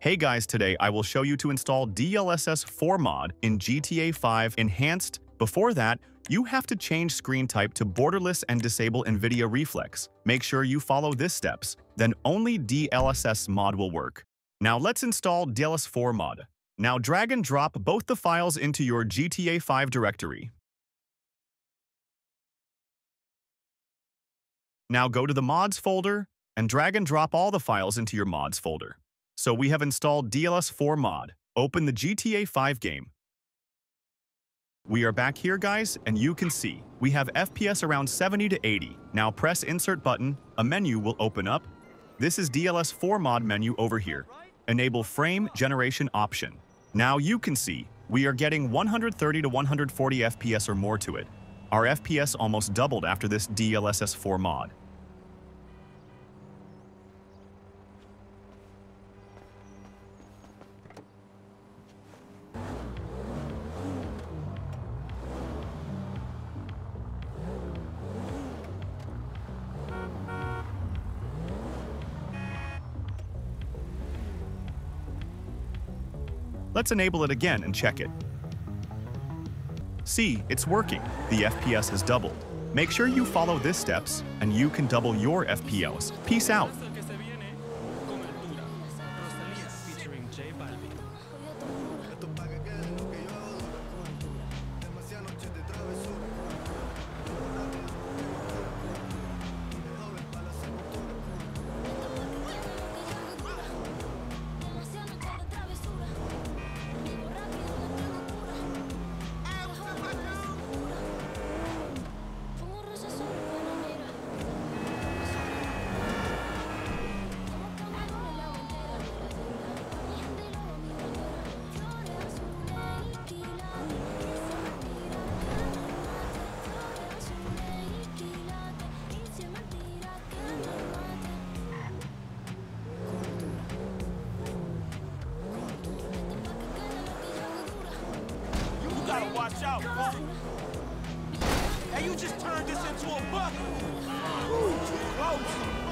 Hey guys, today I will show you to install DLSS 4 mod in GTA 5 Enhanced. Before that, you have to change screen type to borderless and disable NVIDIA Reflex. Make sure you follow these steps, then only DLSS mod will work. Now let's install DLSS 4 mod. Now drag and drop both the files into your GTA 5 directory. Now go to the mods folder and drag and drop all the files into your mods folder. So we have installed DLSS 4 mod. Open the GTA 5 game. We are back here guys, and you can see we have FPS around 70 to 80. Now press insert button, a menu will open up. This is DLSS 4 mod menu over here. Enable frame generation option. Now you can see we are getting 130 to 140 FPS or more to it. Our FPS almost doubled after this DLSS 4 mod. Let's enable it again and check it. See, it's working. The FPS has doubled. Make sure you follow these steps, and you can double your FPLs. Peace out. Watch out, boy. Hey, you just turned this into a bucket. Ooh, too close.